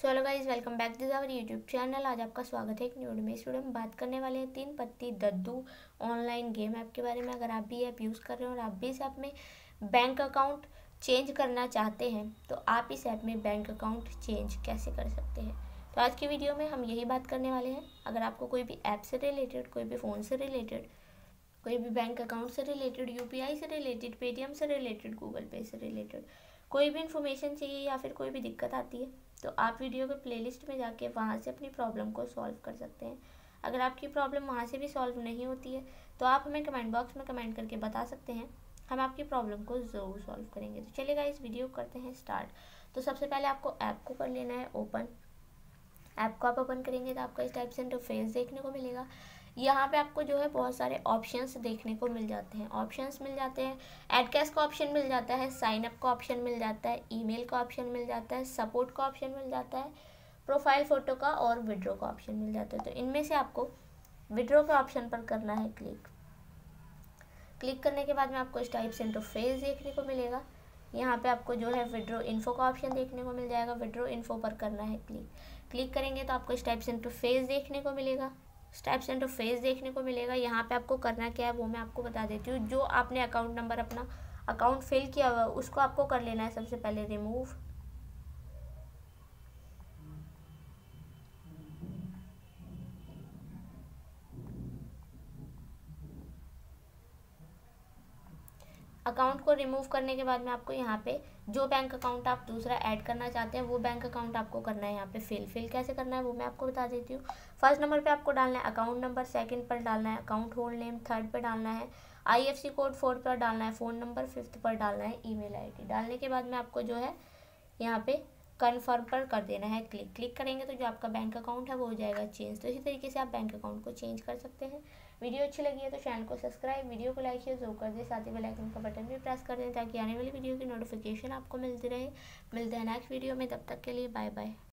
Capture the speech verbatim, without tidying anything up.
So hello guys, welcome back to our YouTube channel. आज आपका स्वागत है एक न्यू वीडियो में। इस वीडियो में बात करने वाले हैं तीन पत्ती दद्दू ऑनलाइन गेम ऐप के बारे में। अगर आप भी ऐप यूज़ कर रहे हो और आप भी इस ऐप में बैंक अकाउंट चेंज करना चाहते हैं तो आप इस ऐप में बैंक अकाउंट चेंज कैसे कर सकते हैं, तो आज की वीडियो में हम यही बात करने वाले हैं। अगर आपको कोई भी ऐप से रिलेटेड, कोई भी फ़ोन से रिलेटेड, कोई भी बैंक अकाउंट से रिलेटेड, यू पी आई से रिलेटेड, पेटीएम से रिलेटेड, गूगल पे से रिलेटेड कोई भी इन्फॉर्मेशन चाहिए या फिर कोई भी दिक्कत आती है तो आप वीडियो के प्लेलिस्ट में जाके वहाँ से अपनी प्रॉब्लम को सॉल्व कर सकते हैं। अगर आपकी प्रॉब्लम वहाँ से भी सॉल्व नहीं होती है तो आप हमें कमेंट बॉक्स में कमेंट करके बता सकते हैं, हम आपकी प्रॉब्लम को ज़रूर सॉल्व करेंगे। तो चलिए गाइस, वीडियो करते हैं स्टार्ट। तो सबसे पहले आपको ऐप को कर लेना है ओपन। ऐप को आप ओपन करेंगे तो आपको इस टाइप से इंटरफेस देखने को मिलेगा। यहाँ पे आपको जो है बहुत सारे ऑप्शंस देखने को मिल जाते हैं। ऑप्शंस मिल जाते हैं, ऐड कैश का ऑप्शन मिल जाता है, साइन अप का ऑप्शन मिल जाता है, ईमेल का ऑप्शन मिल जाता है, सपोर्ट का ऑप्शन मिल जाता है, प्रोफाइल फ़ोटो का और विड्रो का ऑप्शन मिल जाता है। तो इनमें से आपको विड्रो का ऑप्शन पर करना है क्लिक। क्लिक करने के बाद में आपको इस टाइप से इंटरफेस देखने को मिलेगा। यहाँ पे आपको जो है विड्रो इन्फो का ऑप्शन देखने को मिल जाएगा। विड्रो इन्फो पर करना है क्लिक। क्लिक करेंगे तो आपको इस टाइप से इंटरफेस देखने को मिलेगा। स्टेप सेंटर फेस देखने को मिलेगा। यहाँ पे आपको करना क्या है वो मैं आपको बता देती हूँ। जो आपने अकाउंट नंबर, अपना अकाउंट फिल किया हुआ है उसको आपको कर लेना है सबसे पहले रिमूव। अकाउंट को रिमूव करने के बाद में आपको यहाँ पे जो बैंक अकाउंट आप दूसरा ऐड करना चाहते हैं वो बैंक अकाउंट आपको करना है यहाँ पे फिल। फिल कैसे करना है वो मैं आपको बता देती हूँ। फर्स्ट नंबर पे आपको डालना है अकाउंट नंबर, सेकंड पर डालना है अकाउंट होल्ड नेम, थर्ड पर डालना है I F S C code, fourth पर डालना है फ़ोन नंबर, फिफ्थ पर डालना है ई मेल आई डी। डालने के बाद में आपको जो है यहाँ पर कन्फर्म पर कर देना है क्लिक। क्लिक करेंगे तो जो आपका बैंक अकाउंट है वो हो जाएगा चेंज। तो इसी तरीके से आप बैंक अकाउंट को चेंज कर सकते हैं। वीडियो अच्छी लगी है तो चैनल को सब्सक्राइब, वीडियो को लाइक शेयर जरूर कर दें, साथ ही बेल आइकन का बटन भी प्रेस कर दें ताकि आने वाली वीडियो की नोटिफिकेशन आपको मिलती रहे। मिलते हैं नेक्स्ट वीडियो में, तब तक के लिए बाय बाय।